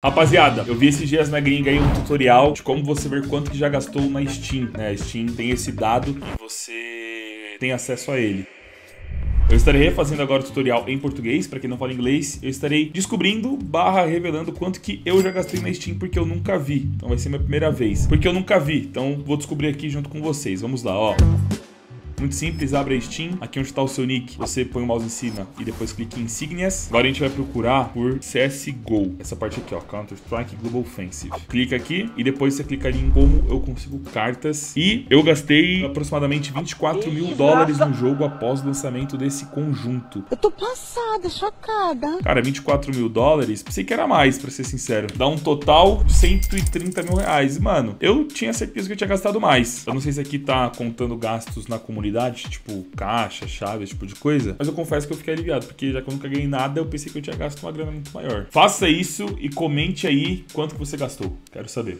Rapaziada, eu vi esses dias na gringa aí um tutorial de como você ver quanto que já gastou na Steam, né? A Steam tem esse dado e você tem acesso a ele. Eu estarei fazendo agora o tutorial em português, pra quem não fala inglês. Eu estarei descobrindo, revelando quanto que eu já gastei na Steam, porque eu nunca vi. Então vai ser minha primeira vez, porque eu nunca vi. Então vou descobrir aqui junto com vocês, vamos lá, ó. Muito simples, abre a Steam. Aqui onde tá o seu nick, você põe o mouse em cima e depois clica em Insignias. Agora a gente vai procurar por CSGO. Essa parte aqui, ó, Counter Strike Global Offensive. Clica aqui e depois você clica ali em como eu consigo cartas. E eu gastei aproximadamente 24 mil dólares no jogo após o lançamento desse conjunto. Eu tô passada, chocada. Cara, 24 mil dólares, pensei que era mais, pra ser sincero. Dá um total de 130 mil reais. Mano, eu tinha certeza que eu tinha gastado mais. Eu não sei se aqui tá contando gastos na comunidade, tipo caixa, chave, esse tipo de coisa. Mas eu confesso que eu fiquei aliviado, porque já que eu nunca ganhei nada, eu pensei que eu tinha gasto uma grana muito maior. Faça isso e comente aí quanto que você gastou. Quero saber.